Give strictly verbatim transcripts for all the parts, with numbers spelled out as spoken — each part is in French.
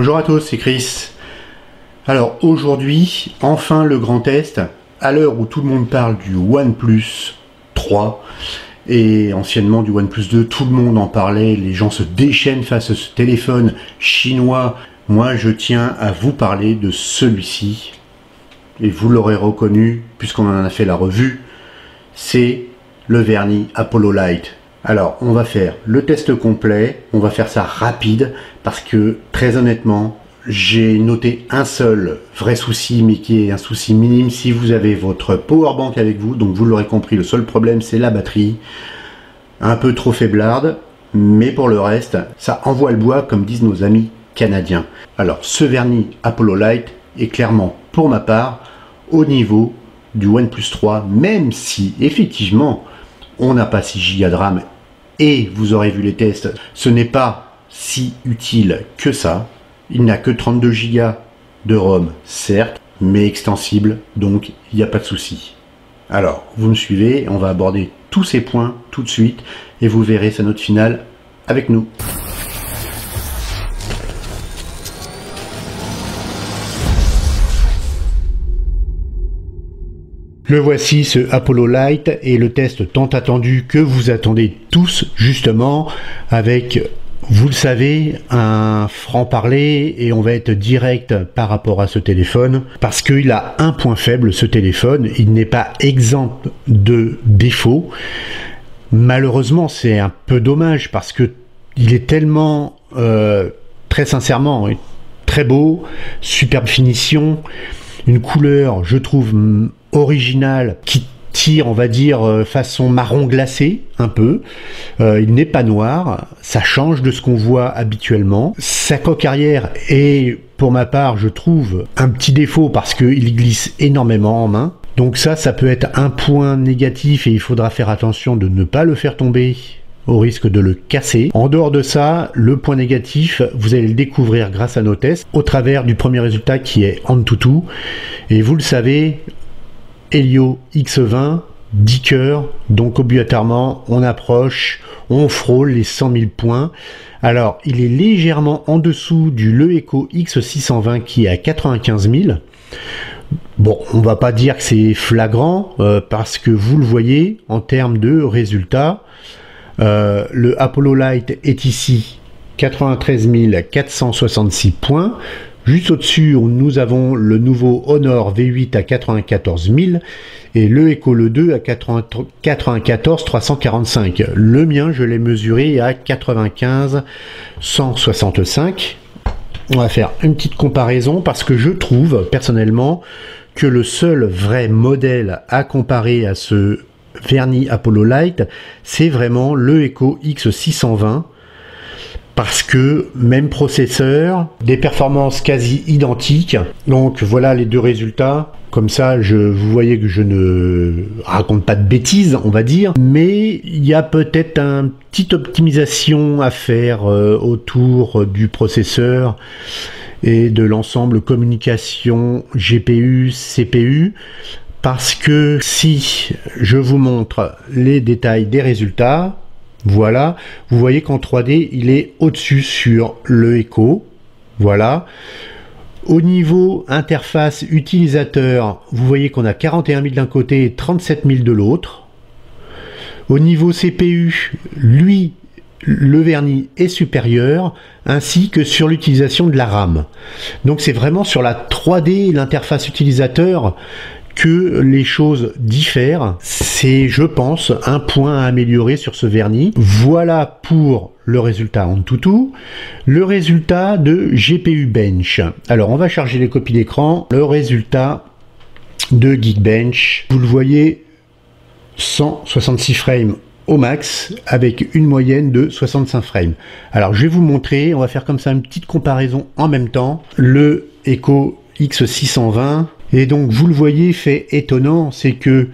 Bonjour à tous, c'est Chris. Alors aujourd'hui, enfin le grand test, à l'heure où tout le monde parle du OnePlus trois et anciennement du OnePlus deux, tout le monde en parlait, les gens se déchaînent face à ce téléphone chinois. Moi je tiens à vous parler de celui-ci, et vous l'aurez reconnu puisqu'on en a fait la revue, c'est le Vernee Apollo Lite. Alors, on va faire le test complet, on va faire ça rapide, parce que, très honnêtement, j'ai noté un seul vrai souci, mais qui est un souci minime si vous avez votre powerbank avec vous, donc vous l'aurez compris, le seul problème, c'est la batterie, un peu trop faiblarde, mais pour le reste, ça envoie le bois, comme disent nos amis canadiens. Alors, ce Vernee Apollo Lite est clairement, pour ma part, au niveau du OnePlus trois, même si, effectivement, on n'a pas six gigas de RAM et vous aurez vu les tests, ce n'est pas si utile que ça. Il n'a que trente-deux gigas de ROM, certes, mais extensible, donc il n'y a pas de souci. Alors, vous me suivez, on va aborder tous ces points tout de suite et vous verrez sa note finale avec nous. Le voici, ce Apollo Lite, et le test tant attendu que vous attendez tous, justement, avec, vous le savez, un franc-parler, et on va être direct par rapport à ce téléphone, parce qu'il a un point faible, ce téléphone, il n'est pas exempt de défauts. Malheureusement, c'est un peu dommage, parce que il est tellement, euh, très sincèrement, très beau, superbe finition, une couleur, je trouve, original qui tire, on va dire, façon marron glacé un peu. Euh, il n'est pas noir, ça change de ce qu'on voit habituellement. Sa coque arrière est, pour ma part, je trouve un petit défaut parce qu'il glisse énormément en main. Donc ça, ça peut être un point négatif et il faudra faire attention de ne pas le faire tomber au risque de le casser. En dehors de ça, le point négatif, vous allez le découvrir grâce à nos tests au travers du premier résultat qui est Antutu. Et vous le savez, Helio X vingt, dix cœurs, donc obligatoirement on approche, on frôle les cent mille points. Alors il est légèrement en dessous du LeEco X six cent vingt qui est à quatre-vingt-quinze mille. Bon, on va pas dire que c'est flagrant euh, parce que vous le voyez en termes de résultats, euh, le Apollo Lite est ici quatre-vingt-treize mille quatre cent soixante-six points. Juste au-dessus, nous avons le nouveau Honor V huit à quatre-vingt-quatorze mille et LeEco Le deux à quatre-vingt-quatorze mille trois cent quarante-cinq. Le mien, je l'ai mesuré à quatre-vingt-quinze mille cent soixante-cinq. On va faire une petite comparaison parce que je trouve personnellement que le seul vrai modèle à comparer à ce Vernee Apollo Lite, c'est vraiment LeEco X six cent vingt. Parce que même processeur, des performances quasi identiques. Donc voilà les deux résultats. Comme ça, je, vous voyez que je ne raconte pas de bêtises, on va dire. Mais il y a peut-être une petite optimisation à faire euh, autour du processeur et de l'ensemble communication G P U, C P U. Parce que si je vous montre les détails des résultats, voilà, vous voyez qu'en trois D, il est au-dessus sur LeEco. Voilà. Au niveau interface utilisateur, vous voyez qu'on a quarante et un mille d'un côté et trente-sept mille de l'autre. Au niveau C P U, lui, le Vernee est supérieur, ainsi que sur l'utilisation de la RAM. Donc c'est vraiment sur la trois D, l'interface utilisateur, que les choses diffèrent. C'est, je pense, un point à améliorer sur ce Vernee. Voilà pour le résultat Antutu. Le résultat de G P U Bench. Alors, on va charger les copies d'écran. Le résultat de Geekbench. Vous le voyez, cent soixante-six frames au max, avec une moyenne de soixante-cinq frames. Alors, je vais vous montrer. On va faire comme ça une petite comparaison en même temps. Le LeEco X six cent vingt. Et donc, vous le voyez, fait étonnant, c'est que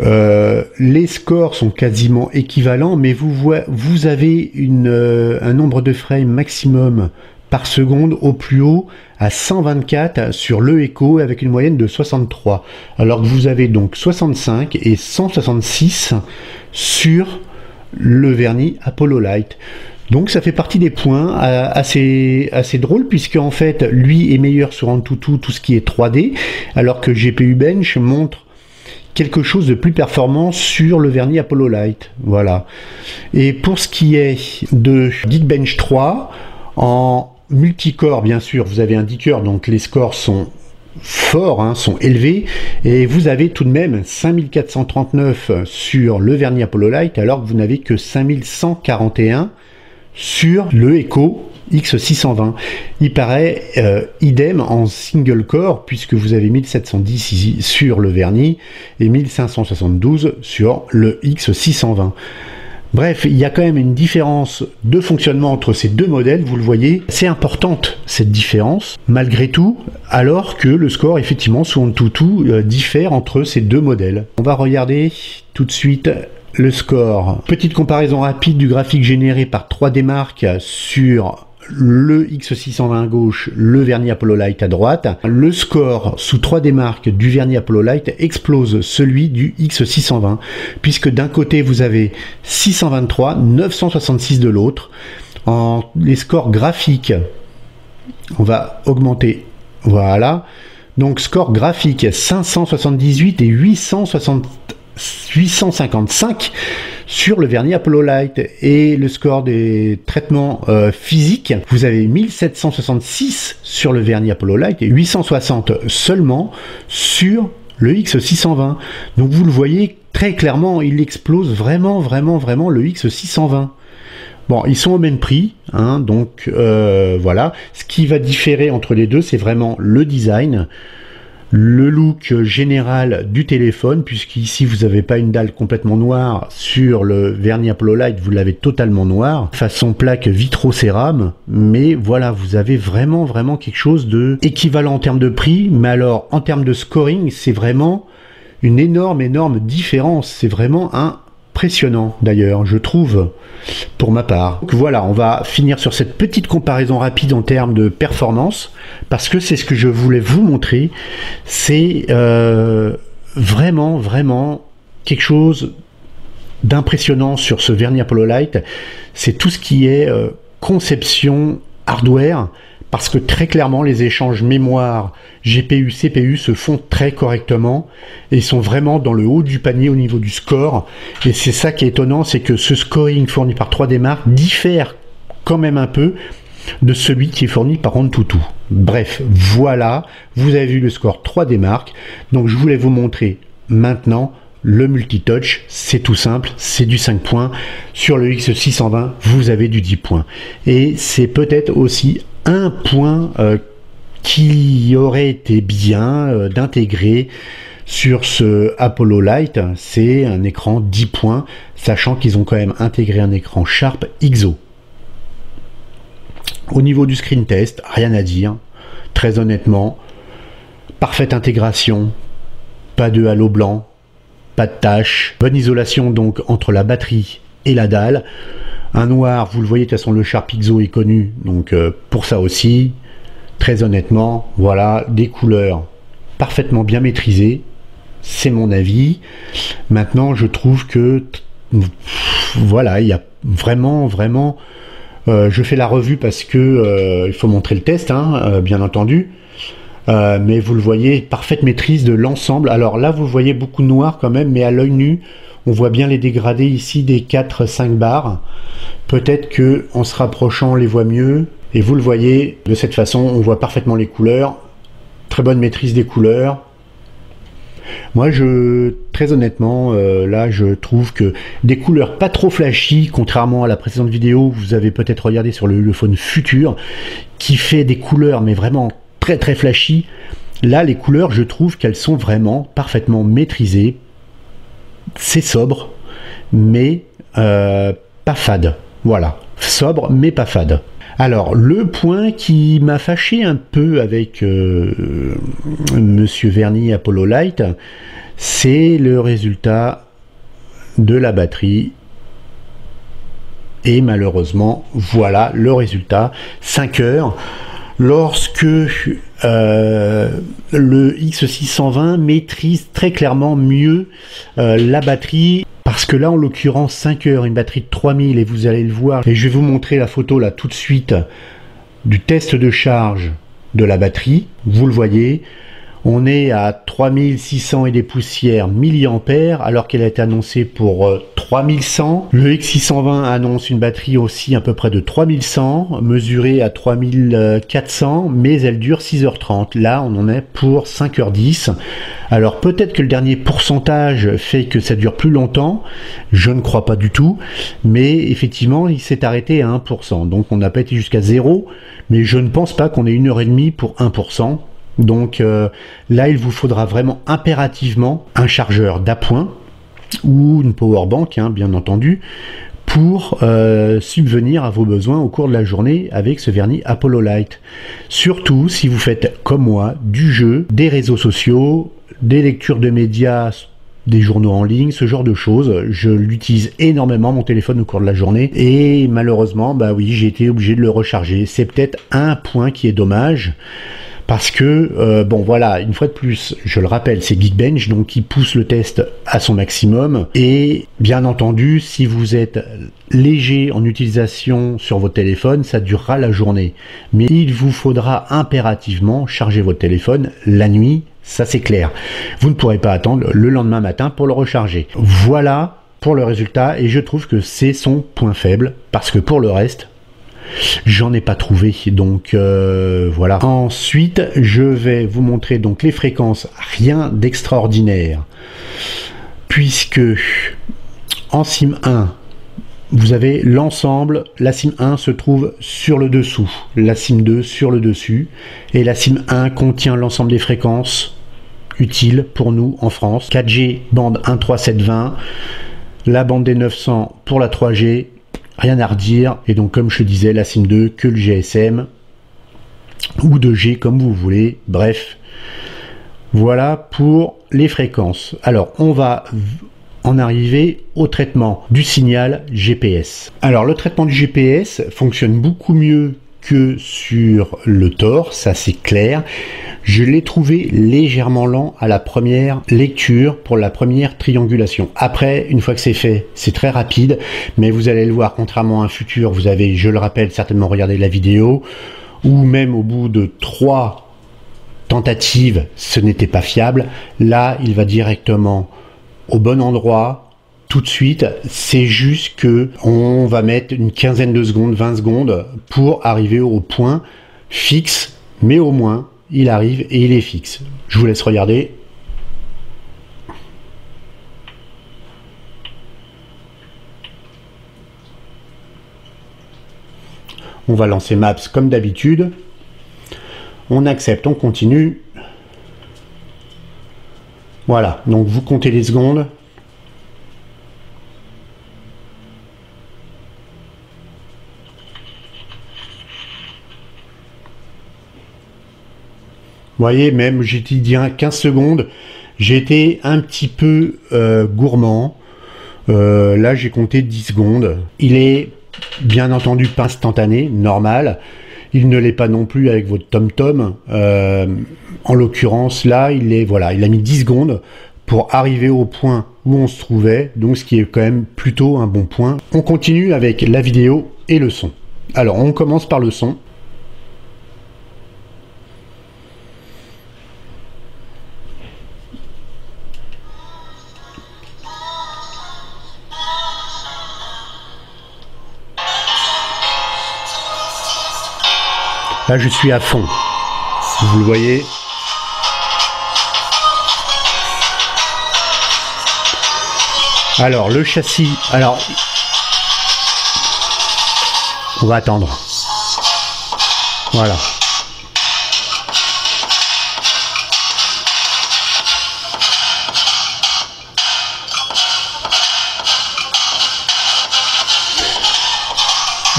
euh, les scores sont quasiment équivalents, mais vous, vous avez une, euh, un nombre de frames maximum par seconde au plus haut à cent vingt-quatre sur LeEco avec une moyenne de soixante-trois. Alors que vous avez donc soixante-cinq et cent soixante-six sur le Vernee Apollo Lite. Donc ça fait partie des points assez, assez drôles, puisque en fait lui est meilleur sur Antutu, tout ce qui est trois D, alors que G P U Bench montre quelque chose de plus performant sur le Vernee Apollo Lite. Voilà. Et pour ce qui est de Geekbench trois, en multicore bien sûr, vous avez un dix cœurs, donc les scores sont forts, hein, sont élevés, et vous avez tout de même cinq mille quatre cent trente-neuf sur le Vernee Apollo Lite, alors que vous n'avez que cinq mille cent quarante et un sur le LeEco X six cent vingt. Il paraît euh, idem en single core, puisque vous avez mille sept cent dix ici sur le Vernee et mille cinq cent soixante-douze sur le X six cent vingt. Bref, il y a quand même une différence de fonctionnement entre ces deux modèles, vous le voyez, c'est importante cette différence, malgré tout, alors que le score, effectivement, sous Antutu, euh, diffère entre ces deux modèles. On va regarder tout de suite le score. Petite comparaison rapide du graphique généré par trois D Mark sur le X six cent vingt à gauche, le Vernee Apollo Lite à droite. Le score sous trois D Mark du Vernee Apollo Lite explose celui du X six cent vingt, puisque d'un côté vous avez six cent vingt-trois, neuf cent soixante-six de l'autre. En les scores graphiques, on va augmenter, voilà. Donc score graphique cinq cent soixante-dix-huit et huit cent soixante-huit huit cent cinquante-cinq sur le Vernee Apollo Lite, et le score des traitements euh, physiques, vous avez mille sept cent soixante-six sur le Vernee Apollo Lite et huit cent soixante seulement sur le X six cent vingt. Donc vous le voyez très clairement, il explose vraiment vraiment vraiment le X six cent vingt. Bon, ils sont au même prix, hein, donc euh, voilà, ce qui va différer entre les deux, c'est vraiment le design, le look général du téléphone, puisqu'ici vous n'avez pas une dalle complètement noire, sur le Vernee Apollo Lite vous l'avez totalement noir, façon plaque vitrocérame, mais voilà, vous avez vraiment vraiment quelque chose de équivalent en termes de prix, mais alors en termes de scoring, c'est vraiment une énorme énorme différence, c'est vraiment un impressionnant d'ailleurs, je trouve, pour ma part. Donc voilà, on va finir sur cette petite comparaison rapide en termes de performance, parce que c'est ce que je voulais vous montrer, c'est euh, vraiment, vraiment quelque chose d'impressionnant sur ce Vernee Apollo Lite, c'est tout ce qui est euh, conception hardware, parce que très clairement les échanges mémoire, G P U, C P U se font très correctement et sont vraiment dans le haut du panier au niveau du score, et c'est ça qui est étonnant, c'est que ce scoring fourni par trois D Mark diffère quand même un peu de celui qui est fourni par Antutu. Bref, voilà, vous avez vu le score trois D Mark, donc je voulais vous montrer maintenant le multitouch, c'est tout simple, c'est du cinq points, sur le X six cent vingt vous avez du dix points, et c'est peut-être aussi un point euh, qui aurait été bien euh, d'intégrer sur ce Apollo Lite, c'est un écran dix points, sachant qu'ils ont quand même intégré un écran Sharp X O. Au niveau du screen test, rien à dire, très honnêtement, parfaite intégration, pas de halo blanc, pas de taches, bonne isolation donc entre la batterie et la dalle. Un noir, vous le voyez, de toute façon le Sharp X O est connu, donc euh, pour ça aussi, très honnêtement, voilà, des couleurs parfaitement bien maîtrisées, c'est mon avis. Maintenant, je trouve que, pff, voilà, il y a vraiment, vraiment, euh, je fais la revue parce que euh, il faut montrer le test, hein, euh, bien entendu, euh, mais vous le voyez, parfaite maîtrise de l'ensemble. Alors là, vous voyez beaucoup de noir quand même, mais à l'œil nu, on voit bien les dégradés ici des quatre cinq barres. Peut-être que en se rapprochant, on les voit mieux. Et vous le voyez, de cette façon, on voit parfaitement les couleurs. Très bonne maîtrise des couleurs. Moi, je, très honnêtement, euh, là, je trouve que des couleurs pas trop flashy, contrairement à la précédente vidéo, vous avez peut-être regardé sur le Helio Future, qui fait des couleurs, mais vraiment très très flashy. Là, les couleurs, je trouve qu'elles sont vraiment parfaitement maîtrisées. C'est sobre, mais euh, pas fade. Voilà, sobre, mais pas fade. Alors, le point qui m'a fâché un peu avec euh, Monsieur Vernee Apollo Lite, c'est le résultat de la batterie. Et malheureusement, voilà le résultat. cinq heures. Lorsque euh, le X six cent vingt maîtrise très clairement mieux euh, la batterie, parce que là en l'occurrence cinq heures, une batterie de trois mille, et vous allez le voir, et je vais vous montrer la photo là tout de suite du test de charge de la batterie, vous le voyez, on est à trois mille six cents et des poussières milliampères alors qu'elle a été annoncée pour trois mille cent. Le X six cent vingt annonce une batterie aussi à peu près de trois mille cent, mesurée à trois mille quatre cents, mais elle dure six heures trente. Là, on en est pour cinq heures dix. Alors peut-être que le dernier pourcentage fait que ça dure plus longtemps, je ne crois pas du tout, mais effectivement, il s'est arrêté à un pour cent. Donc on n'a pas été jusqu'à zéro, mais je ne pense pas qu'on ait une heure et demie pour un pour cent. Donc euh, là, il vous faudra vraiment impérativement un chargeur d'appoint ou une power bank, hein, bien entendu, pour euh, subvenir à vos besoins au cours de la journée avec ce Vernee Apollo Lite. Surtout si vous faites comme moi du jeu, des réseaux sociaux, des lectures de médias, des journaux en ligne, ce genre de choses. Je l'utilise énormément, mon téléphone, au cours de la journée, et malheureusement, bah oui, j'ai été obligé de le recharger. C'est peut-être un point qui est dommage. Parce que, euh, bon voilà, une fois de plus, je le rappelle, c'est Geekbench, donc qui pousse le test à son maximum. Et bien entendu, si vous êtes léger en utilisation sur votre téléphone, ça durera la journée. Mais il vous faudra impérativement charger votre téléphone la nuit, ça c'est clair. Vous ne pourrez pas attendre le lendemain matin pour le recharger. Voilà pour le résultat, et je trouve que c'est son point faible, parce que pour le reste, j'en ai pas trouvé, donc euh, voilà. Ensuite, je vais vous montrer donc les fréquences, rien d'extraordinaire, puisque en SIM un, vous avez l'ensemble, la SIM un se trouve sur le dessous, la SIM deux sur le dessus, et la SIM un contient l'ensemble des fréquences utiles pour nous en France, quatre G, bande un trois sept vingt, la bande des neuf cents pour la trois G, rien à redire, et donc comme je disais, la SIM deux, que le G S M, ou deux G comme vous voulez, bref. Voilà pour les fréquences. Alors, on va en arriver au traitement du signal G P S. Alors, le traitement du G P S fonctionne beaucoup mieux que sur le Tor, ça c'est clair. Je l'ai trouvé légèrement lent à la première lecture pour la première triangulation. Après, une fois que c'est fait, c'est très rapide, mais vous allez le voir, contrairement à un futur, vous avez, je le rappelle, certainement regardé la vidéo, ou même au bout de trois tentatives, ce n'était pas fiable. Là, il va directement au bon endroit, tout de suite. C'est juste que on va mettre une quinzaine de secondes, vingt secondes pour arriver au point fixe, mais au moins il arrive et il est fixe. Je vous laisse regarder. On va lancer Maps comme d'habitude. On accepte, on continue. Voilà, donc vous comptez les secondes. Vous voyez, même j'ai dit quinze secondes, j'ai été un petit peu euh, gourmand. Euh, là, j'ai compté dix secondes. Il est bien entendu pas instantané, normal. Il ne l'est pas non plus avec votre TomTom. Euh, en l'occurrence, là, il est voilà, il a mis dix secondes pour arriver au point où on se trouvait. Donc, ce qui est quand même plutôt un bon point. On continue avec la vidéo et le son. Alors, on commence par le son. Là, je suis à fond, vous le voyez. Alors, le châssis, alors, on va attendre. Voilà.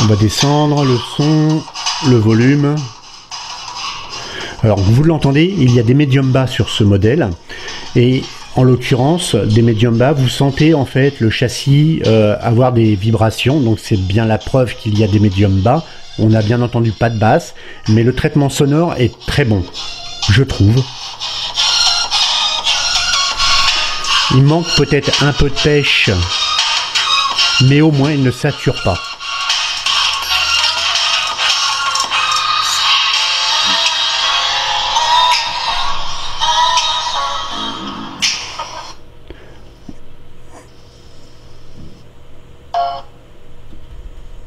On va descendre le son, le volume. Alors vous l'entendez, il y a des médiums bas sur ce modèle, et en l'occurrence des médiums bas, vous sentez en fait le châssis euh, avoir des vibrations, donc c'est bien la preuve qu'il y a des médiums bas. On n'a bien entendu pas de basse, mais le traitement sonore est très bon, je trouve. Il manque peut-être un peu de pêche, mais au moins il ne sature pas.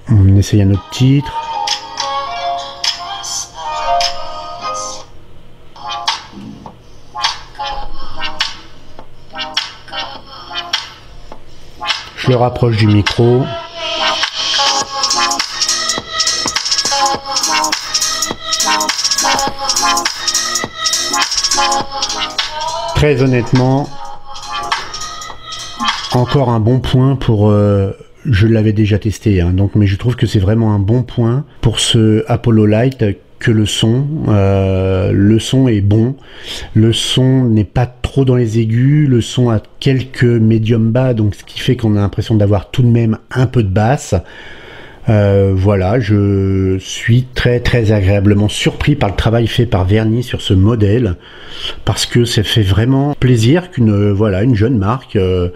On essaye un autre titre. Je le rapproche du micro. Très honnêtement, encore un bon point pour... Euh, je l'avais déjà testé, hein, donc, mais je trouve que c'est vraiment un bon point pour ce Apollo Lite, que le son, euh, le son est bon, le son n'est pas trop dans les aigus, le son a quelques médiums bas, donc ce qui fait qu'on a l'impression d'avoir tout de même un peu de basse. Euh, voilà, je suis très très agréablement surpris par le travail fait par Vernee sur ce modèle, parce que ça fait vraiment plaisir qu'une voilà une jeune marque, euh,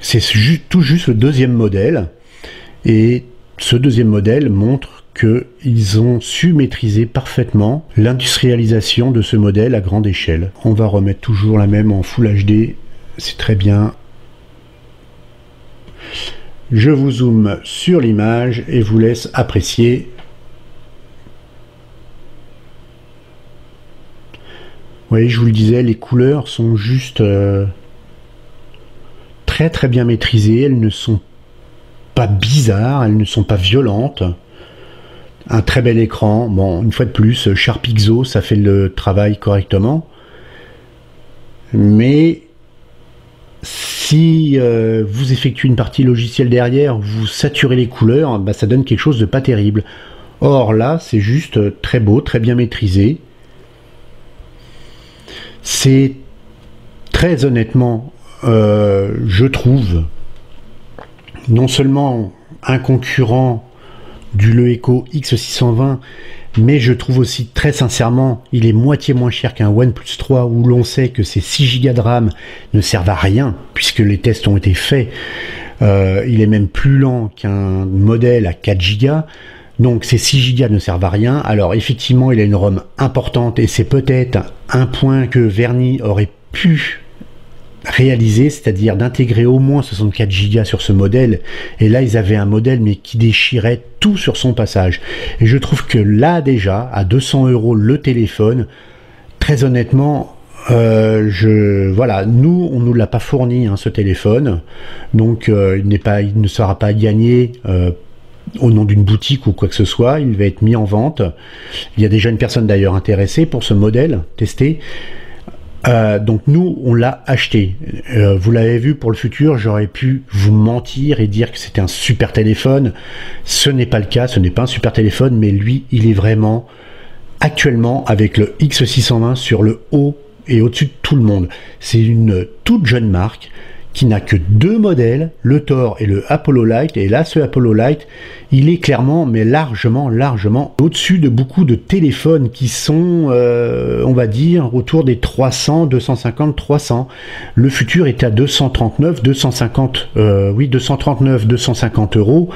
c'est ju tout juste le deuxième modèle, et ce deuxième modèle montre qu'ils ont su maîtriser parfaitement l'industrialisation de ce modèle à grande échelle. On va remettre toujours la même en Full H D, c'est très bien. Je vous zoome sur l'image et vous laisse apprécier. Vous voyez, je vous le disais, les couleurs sont juste euh, très très bien maîtrisées, elles ne sont pas bizarres, elles ne sont pas violentes. Un très bel écran, bon, une fois de plus, Sharp X O, ça fait le travail correctement, mais si euh, vous effectuez une partie logicielle derrière, vous saturez les couleurs, bah, ça donne quelque chose de pas terrible. Or là, c'est juste très beau, très bien maîtrisé. C'est très honnêtement, euh, je trouve, non seulement un concurrent du LeEco X six cent vingt, mais je trouve aussi très sincèrement il est moitié moins cher qu'un OnePlus trois, où l'on sait que ces six giga de RAM ne servent à rien puisque les tests ont été faits. Euh, il est même plus lent qu'un modèle à quatre giga, donc ces six giga ne servent à rien. Alors effectivement il a une ROM importante, et c'est peut-être un point que Vernee aurait pu réaliser, c'est-à-dire d'intégrer au moins soixante-quatre giga sur ce modèle, et là ils avaient un modèle mais qui déchirait tout sur son passage. Et je trouve que là déjà à deux cents euros le téléphone, très honnêtement, euh, je voilà, nous on nous l'a pas fourni, hein, ce téléphone, donc euh, il n'est pas, il ne sera pas gagné euh, au nom d'une boutique ou quoi que ce soit. Il va être mis en vente. Il y a déjà une personne d'ailleurs intéressée pour ce modèle testé. Euh, donc nous on l'a acheté, euh, vous l'avez vu, pour le futur j'aurais pu vous mentir et dire que c'était un super téléphone. Ce n'est pas le cas, ce n'est pas un super téléphone, mais lui il est vraiment actuellement avec le X six cent vingt sur le haut et au-dessus de tout le monde. C'est une toute jeune marque qui n'a que deux modèles, le Thor et le Apollo Lite, et là ce Apollo Lite il est clairement, mais largement largement au-dessus de beaucoup de téléphones qui sont euh, on va dire autour des trois cents, deux cent cinquante, trois cents. Le futur est à deux cent trente-neuf, deux cent cinquante, euh, oui deux cent trente-neuf, deux cent cinquante euros,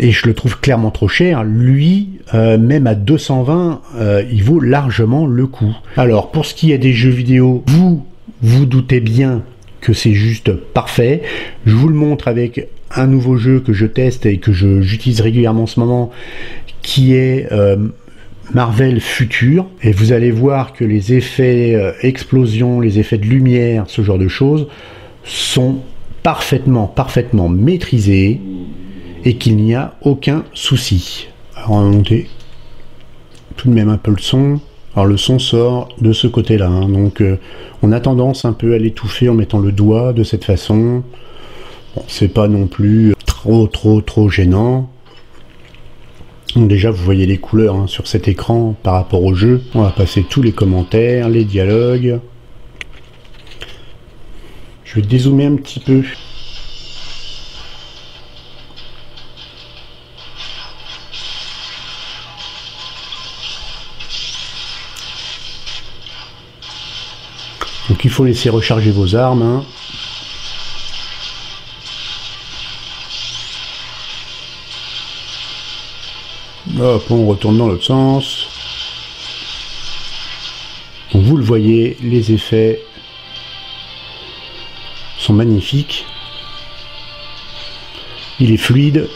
et je le trouve clairement trop cher. Lui euh, même à deux cent vingt, euh, il vaut largement le coup. Alors pour ce qui est des jeux vidéo, vous vous doutez bien que c'est juste parfait. Je vous le montre avec un nouveau jeu que je teste et que j'utilise régulièrement en ce moment, qui est euh, Marvel Future, et vous allez voir que les effets euh, explosion, les effets de lumière, ce genre de choses sont parfaitement parfaitement maîtrisés et qu'il n'y a aucun souci. Alors on va monter tout de même un peu le son. Alors le son sort de ce côté-là, hein, donc euh, on a tendance un peu à l'étouffer en mettant le doigt de cette façon. Bon, c'est pas non plus trop trop trop gênant. Donc déjà vous voyez les couleurs, hein, sur cet écran par rapport au jeu. On va passer tous les commentaires, les dialogues. Je vais dézoomer un petit peu. Donc il faut laisser recharger vos armes, hein. Hop, on retourne dans l'autre sens. Donc vous le voyez, les effets sont magnifiques. Il est fluide.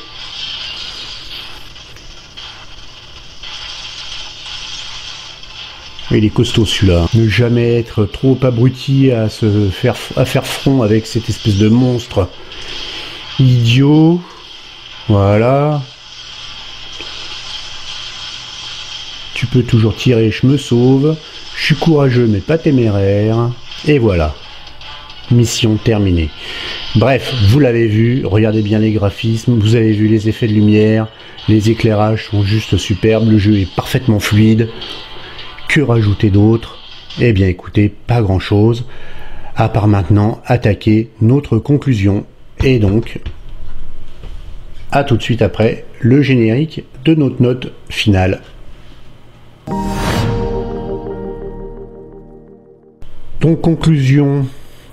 Il est costaud celui-là. Ne jamais être trop abruti à se faire à faire front avec cette espèce de monstre idiot. Voilà. Tu peux toujours tirer, je me sauve. Je suis courageux mais pas téméraire. Et voilà. Mission terminée. Bref, vous l'avez vu, regardez bien les graphismes, vous avez vu les effets de lumière, les éclairages sont juste superbes, le jeu est parfaitement fluide. Que rajouter d'autre? Eh bien écoutez, pas grand chose, à part maintenant attaquer notre conclusion. Et donc, à tout de suite après le générique de notre note finale. Donc conclusion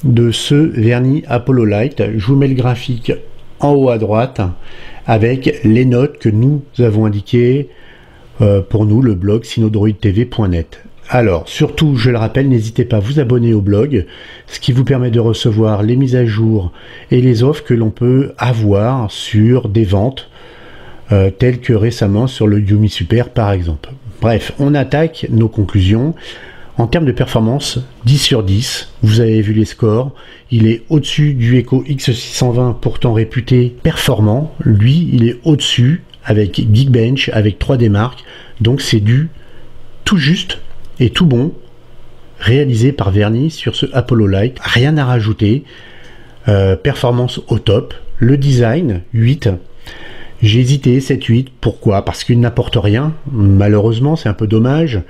de ce Vernee Apollo Lite, je vous mets le graphique en haut à droite avec les notes que nous avons indiquées euh, pour nous, le blog sinodroid t v point net. Alors, surtout, je le rappelle, n'hésitez pas à vous abonner au blog, ce qui vous permet de recevoir les mises à jour et les offres que l'on peut avoir sur des ventes, euh, telles que récemment sur le Yumi Super par exemple. Bref, on attaque nos conclusions. En termes de performance, dix sur dix, vous avez vu les scores, il est au-dessus du LeEco X six cent vingt pourtant réputé performant, lui il est au-dessus avec Geekbench, avec trois D Mark, donc c'est du tout juste et tout bon réalisé par Vernee sur ce Apollo Lite, rien à rajouter, euh, performance au top, le design huit. J'ai hésité sept huit, pourquoi? Parce qu'il n'apporte rien, malheureusement, c'est un peu dommage.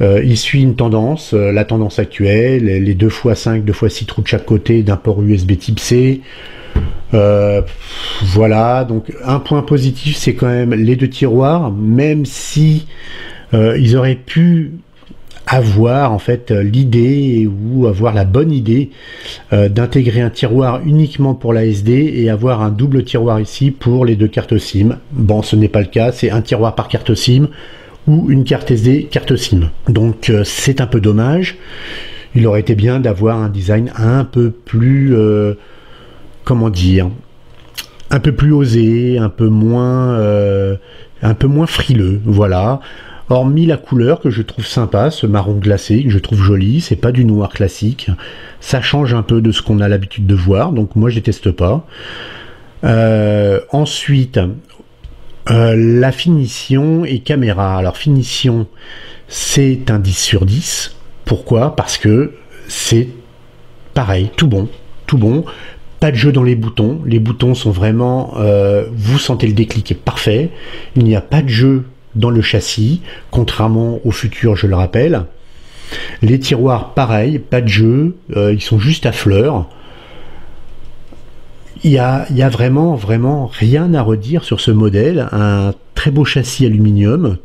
Euh, il suit une tendance, euh, la tendance actuelle, les deux fois cinq, deux fois six trous de chaque côté d'un port U S B type C. Euh, voilà, donc un point positif, c'est quand même les deux tiroirs, même si euh, ils auraient pu avoir en fait l'idée ou avoir la bonne idée euh, d'intégrer un tiroir uniquement pour la S D et avoir un double tiroir ici pour les deux cartes SIM. Bon, ce n'est pas le cas, c'est un tiroir par carte SIM ou une carte S D, carte SIM. Donc euh, c'est un peu dommage. Il aurait été bien d'avoir un design un peu plus euh, comment dire, un peu plus osé, un peu moins euh, un peu moins frileux, voilà. Hormis la couleur que je trouve sympa, ce marron glacé que je trouve joli, c'est pas du noir classique, ça change un peu de ce qu'on a l'habitude de voir, donc moi je déteste pas. Euh, ensuite, euh, la finition et caméra. Alors finition, c'est un dix sur dix. Pourquoi? Parce que c'est pareil, tout bon, tout bon. Pas de jeu dans les boutons, les boutons sont vraiment, euh, vous sentez le déclic est parfait, il n'y a pas de jeu dans le châssis, contrairement au futur, je le rappelle. Les tiroirs, pareil, pas de jeu, euh, ils sont juste à fleurs. Il y a, il y a vraiment, vraiment rien à redire sur ce modèle. Un très beau châssis aluminium,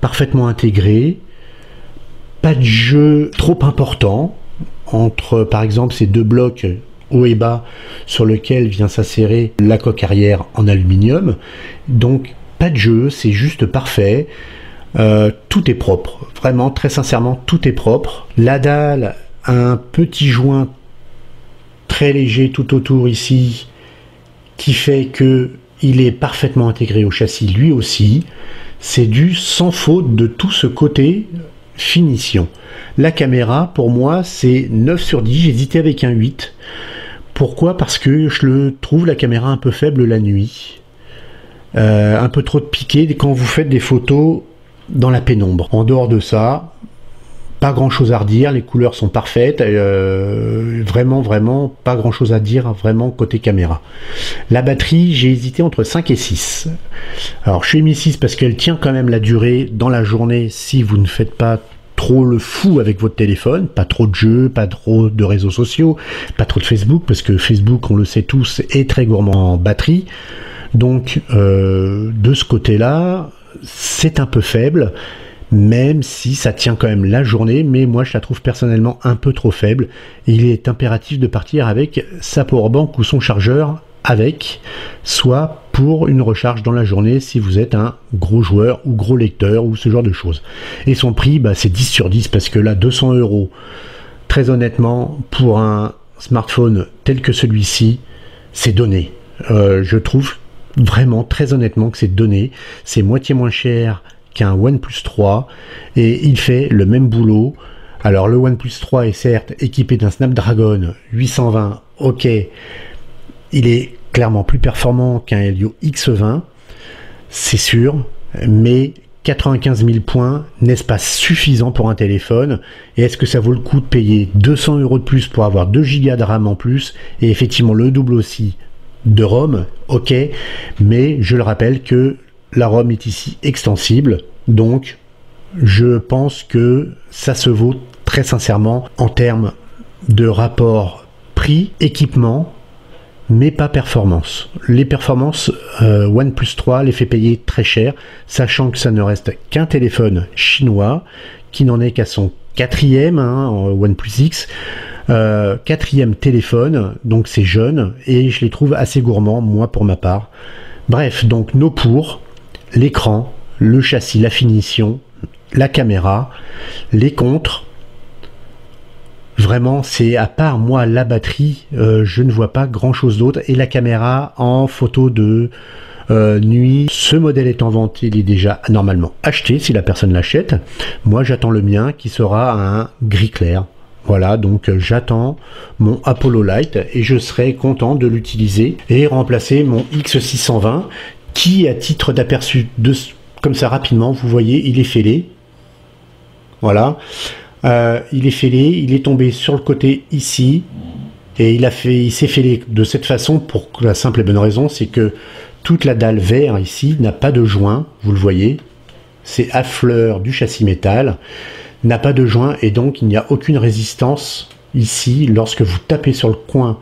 parfaitement intégré, pas de jeu trop important entre, par exemple, ces deux blocs haut et bas sur lesquels vient s'asserrer la coque arrière en aluminium. Donc, pas de jeu, c'est juste parfait, euh, tout est propre, vraiment très sincèrement tout est propre. La dalle a un petit joint très léger tout autour ici qui fait que il est parfaitement intégré au châssis lui aussi, c'est du sans faute de tout ce côté finition. La caméra pour moi c'est neuf sur dix, j'hésitais avec un huit, pourquoi? Parce que je le trouve la caméra un peu faible la nuit. Euh, un peu trop de piqué quand vous faites des photos dans la pénombre. En dehors de ça, pas grand chose à redire, les couleurs sont parfaites, euh, vraiment vraiment pas grand chose à dire vraiment côté caméra. La batterie, j'ai hésité entre cinq et six. Alors je suis mis six parce qu'elle tient quand même la durée dans la journée si vous ne faites pas trop le fou avec votre téléphone, pas trop de jeux, pas trop de réseaux sociaux, pas trop de Facebook, parce que Facebook, on le sait tous, est très gourmand en batterie. Donc euh, de ce côté-là, c'est un peu faible, même si ça tient quand même la journée, mais moi je la trouve personnellement un peu trop faible. Il est impératif de partir avec sa powerbank ou son chargeur avec, soit pour une recharge dans la journée si vous êtes un gros joueur ou gros lecteur ou ce genre de choses. Et son prix, bah, c'est dix sur dix parce que là, deux cents euros, très honnêtement, pour un smartphone tel que celui-ci, c'est donné. Euh, je trouve vraiment, très honnêtement, que c'est donné. C'est moitié moins cher qu'un OnePlus trois et il fait le même boulot. Alors le OnePlus trois est certes équipé d'un Snapdragon huit cent vingt, ok, il est clairement plus performant qu'un Helio X vingt, c'est sûr, mais quatre-vingt-quinze mille points, n'est-ce pas suffisant pour un téléphone? Et est-ce que ça vaut le coup de payer deux cents euros de plus pour avoir deux gigas de RAM en plus et effectivement le double aussi de ROM? Ok, mais je le rappelle que la ROM est ici extensible, donc je pense que ça se vaut très sincèrement en termes de rapport prix-équipement, mais pas performance. Les performances, euh, OnePlus trois les fait payer très cher, sachant que ça ne reste qu'un téléphone chinois, qui n'en est qu'à son quatrième, hein, OnePlus X, euh, quatrième téléphone, donc c'est jeune, et je les trouve assez gourmands, moi pour ma part. Bref, donc nos pour, l'écran, le châssis, la finition, la caméra, les contres, vraiment c'est à part moi la batterie, euh, je ne vois pas grand chose d'autre, et la caméra en photo de euh, nuit. Ce modèle est en vente, il est déjà normalement acheté si la personne l'achète. Moi j'attends le mien qui sera un gris clair, voilà, donc euh, j'attends mon Apollo Lite et je serai content de l'utiliser et remplacer mon X six cent vingt qui, à titre d'aperçu de ce comme ça rapidement, vous voyez, il est fêlé, voilà, euh, il est fêlé, il est tombé sur le côté ici, et il a fait, il s'est fêlé de cette façon pour la simple et bonne raison, c'est que toute la dalle vert ici n'a pas de joint, vous le voyez, c'est à fleur du châssis métal, n'a pas de joint, et donc il n'y a aucune résistance ici, lorsque vous tapez sur le coin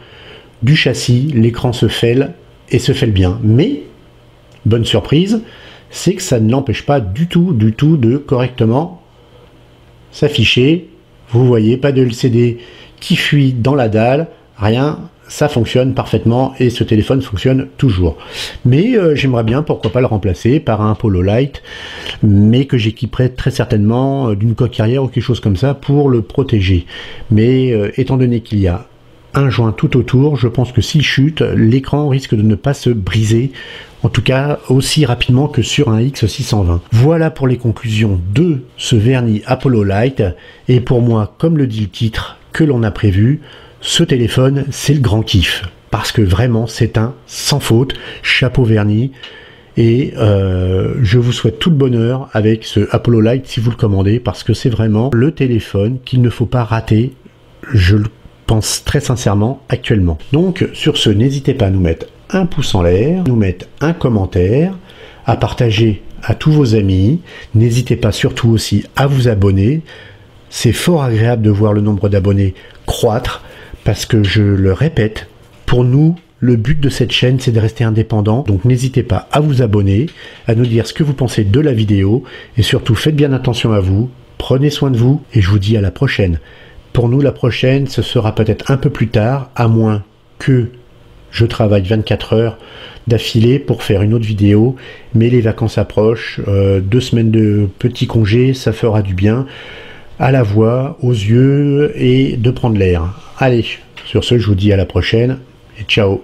du châssis, l'écran se fêle, et se fêle bien, mais, bonne surprise, c'est que ça ne l'empêche pas du tout, du tout de correctement s'afficher. Vous voyez, pas de L C D qui fuit dans la dalle, rien, ça fonctionne parfaitement et ce téléphone fonctionne toujours. Mais euh, j'aimerais bien, pourquoi pas le remplacer par un Apollo Lite, mais que j'équiperai très certainement d'une coque arrière ou quelque chose comme ça pour le protéger. Mais euh, étant donné qu'il y a un joint tout autour, je pense que s'il chute, l'écran risque de ne pas se briser, en tout cas aussi rapidement que sur un X six cent vingt. Voilà pour les conclusions de ce Vernee Apollo Lite, et pour moi, comme le dit le titre que l'on a prévu, ce téléphone c'est le grand kiff, parce que vraiment c'est un sans faute, chapeau Vernee, et euh, je vous souhaite tout le bonheur avec ce Apollo Lite si vous le commandez, parce que c'est vraiment le téléphone qu'il ne faut pas rater, je le pense très sincèrement actuellement. Donc sur ce, n'hésitez pas à nous mettre un pouce en l'air, nous mettre un commentaire, à partager à tous vos amis, n'hésitez pas surtout aussi à vous abonner, c'est fort agréable de voir le nombre d'abonnés croître, parce que je le répète, pour nous, le but de cette chaîne, c'est de rester indépendant, donc n'hésitez pas à vous abonner, à nous dire ce que vous pensez de la vidéo, et surtout faites bien attention à vous, prenez soin de vous, et je vous dis à la prochaine. Pour nous, la prochaine, ce sera peut-être un peu plus tard, à moins que je travaille vingt-quatre heures d'affilée pour faire une autre vidéo, mais les vacances approchent, euh, deux semaines de petits congés, ça fera du bien à la voix, aux yeux et de prendre l'air. Allez, sur ce, je vous dis à la prochaine et ciao!